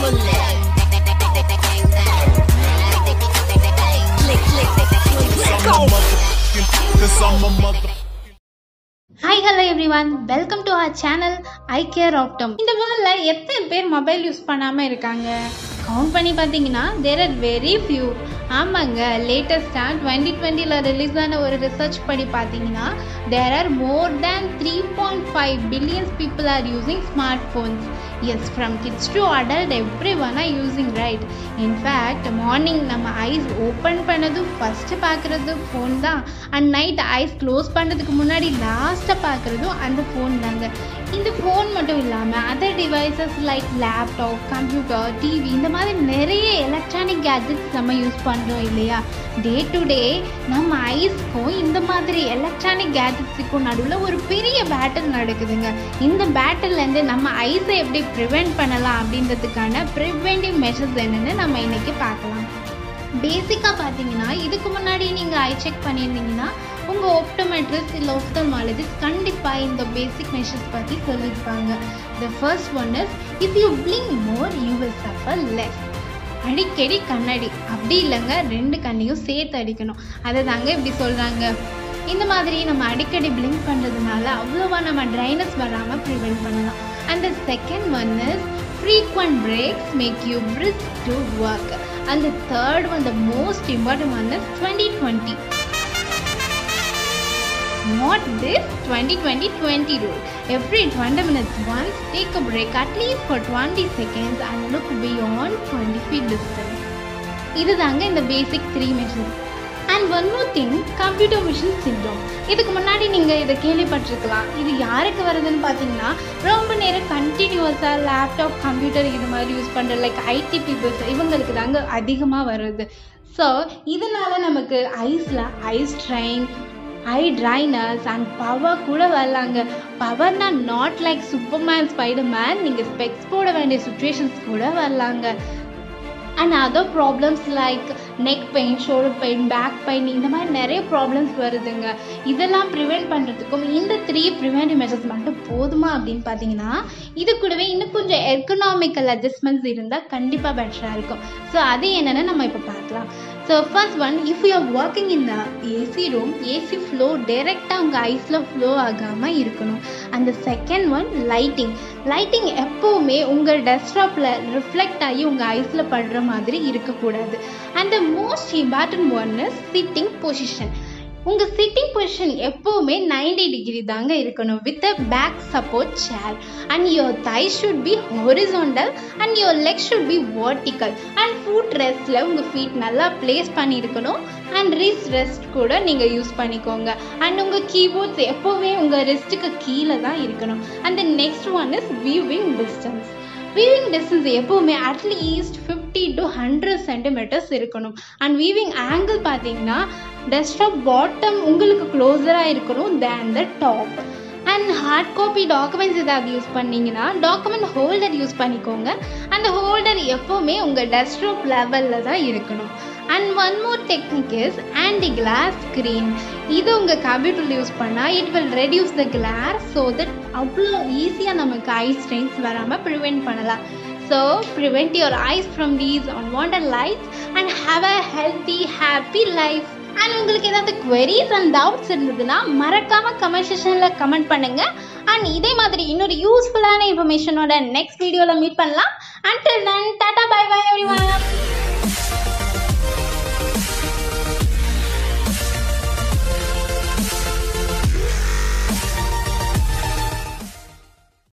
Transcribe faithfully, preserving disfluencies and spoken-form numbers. Hi, hello everyone. Welcome to our channel, Eye Care Optom. இந்த வேர்ல்ட்ல எத்தனை பேர் mobile use பண்ணாம இருக்காங்க? கவுண்ட் பண்ணி பாத்தீங்கன்னா there are very few. ஆமாங்க, லேட்டஸ்டாக டுவெண்ட்டி டுவெண்ட்டியில் ரிலீஸ் ஆன ஒரு ரிசர்ச் படி பார்த்தீங்கன்னா there are more than three point five billions people are using smart phones. Yes, from kids to adult every one are using, right? In fact morning நம்ம eyes open பண்ணதும் first பார்க்குறது phone தான், and night eyes close பண்ணுறதுக்கு முன்னாடி லாஸ்ட்டாக பார்க்குறதும் அந்த phone தாங்க. இந்த ஃபோன் மட்டும் இல்லாமல் other devices like laptop, computer, TV இந்த மாதிரி நிறைய எலக்ட்ரானிக் கேட்ஜெட்ஸ் நம்ம யூஸ் பண்ணுறோம் இல்லையா? டே டு டே நம்ம ஐஸ்க்கும் இந்த மாதிரி எலக்ட்ரானிக் கேட்ஜெட்ஸுக்கும் நடுவில் ஒரு பெரிய பேட்டில் நடக்குதுங்க. இந்த பேட்டில்லேருந்து நம்ம ஐஸை எப்படி ப்ரிவெண்ட் பண்ணலாம் அப்படின்றதுக்கான ப்ரிவென்டிவ் மெஷர்ஸ் என்னென்னு நம்ம இன்றைக்கி பார்க்கலாம். பேசிக்காக பார்த்தீங்கன்னா இதுக்கு முன்னாடி நீங்கள் ஐ செக் பண்ணியிருந்தீங்கன்னா உங்கள் ஆப்டோமெட்ரிஸ்ட் இல்லை ஆப்தல்மாலஜிஸ்ட் கண்டிப்பாக இந்த பேசிக் மெஷர்ஸ் பற்றி சொல்லியிருப்பாங்க. The first one is, if you blink more you will suffer less. அடிக்கடி கண்ணாடி, அப்படி இல்லைங்க ரெண்டு கண்ணையும் சேர்த்து அடிக்கணும், அதை தாங்க இப்படி சொல்கிறாங்க. இந்த மாதிரி நம்ம அடிக்கடி பிளிங்க் பண்ணுறதுனால அவ்வளோவா நம்ம ட்ரைனஸ் வராமல் ப்ரிவெண்ட் பண்ணலாம். And the second one is, frequent breaks make you brisk to work. And the third one, the most important one is twenty twenty. Not this twenty twenty twenty rule. Every twenty minutes once, take a break at least for twenty seconds and look beyond twenty feet distance. Idu danga in the basic three measures. And one more thing, computer vision syndrome. Idukku munadi neenga idha keli pattirukkalam. Idu yaarukku varudhunu pathina romba nera continuous ah laptop, computer idu mari use pandra like I T people ivangalukku danga adhigama varudhu. So idanaala namakku eyes la eye strain, eye dryness and power கூட வரலாங்க. பவர்னா not like Superman, Spiderman, நீங்கள் specs போட வேண்டிய situations கூட வரலாங்க. And other problems like neck pain, shoulder pain, back pain இந்த மாதிரி நிறைய ப்ராப்ளம்ஸ் வருதுங்க. இதெல்லாம் ப்ரிவெண்ட் பண்ணுறதுக்கும் இந்த த்ரீ ப்ரிவென்டிவ் மெஷர்ஸ் மட்டும் போதுமா அப்படின்னு பார்த்தீங்கன்னா இது கூடவே இன்னும் கொஞ்சம் எக்கனாமிக்கல் அட்ஜஸ்ட்மெண்ட்ஸ் இருந்தால் கண்டிப்பாக பெட்டராக இருக்கும். ஸோ அது என்னென்னு நம்ம இப்போ பார்க்கலாம். So first one, if you are working in the AC room, AC flow டைரெக்டாக உங்கள் ஐஸில் ஃப்ளோ ஆகாமல் இருக்கணும். அந்த செகண்ட் ஒன், லைட்டிங். லைட்டிங் எப்போவுமே உங்கள் டெஸ்க்டாப்பில் ரிஃப்ளெக்ட் ஆகி உங்கள் ஐஸில் படுற மாதிரி இருக்கக்கூடாது. And the most important one is sitting position. உங்கள் சிட்டிங் பொசிஷன் எப்போவுமே நைன்டி டிகிரி தாங்க இருக்கணும் with a back support chair. And your thigh should be horizontal and your leg should be vertical. And foot ரெஸ்ட்டில் உங்கள் feet நல்லா place பண்ணியிருக்கணும். And wrist rest கூட நீங்கள் யூஸ் பண்ணிக்கோங்க. அண்ட் உங்கள் கீபோர்ட்ஸ் எப்போவுமே உங்கள் ரெஸ்ட்டுக்கு கீழே தான் இருக்கணும். And next one is viewing distance. Viewing distance எப்போவுமே at least fifty to hundred centimetres இருக்கணும். அண்ட் வீவிங் ஆங்கிள் பார்த்தீங்கன்னா டெஸ்க்டாப் பாட்டம் உங்களுக்கு க்ளோஸராக இருக்கணும் தேன் the top. And hard copy documents ஏதாவது யூஸ் பண்ணிங்கன்னா டாக்குமெண்ட் ஹோல்டர் யூஸ் பண்ணிக்கோங்க. அந்த ஹோல்டர் எப்போவுமே உங்கள் டெஸ்க்டாப் லெவலில் தான் இருக்கணும். And one more technique is anti class screen. இது உங்கள் கம்ப்யூட்டரில் யூஸ் பண்ணால் it will reduce the class, so that அவ்வளோ ஈஸியாக நமக்கு ஐ ஸ்ட்ரெயின்ஸ் வராமல் ப்ரிவெண்ட் பண்ணலாம். So prevent your eyes from these unwanted lights and have a healthy happy life. And உங்களுக்கு ஏதாவது குவரிஸ் அண்ட் டவுட்ஸ் இருந்ததுன்னா மறக்காமல் கமெண்ட் செக்ஷனில் கமெண்ட் பண்ணுங்கள். அண்ட் இதே மாதிரி இன்னொரு யூஸ்ஃபுல்லான இன்ஃபர்மேஷனோட நெக்ஸ்ட் வீடியோவில் மீட் பண்ணலாம். Until then tata, bye bye everyone.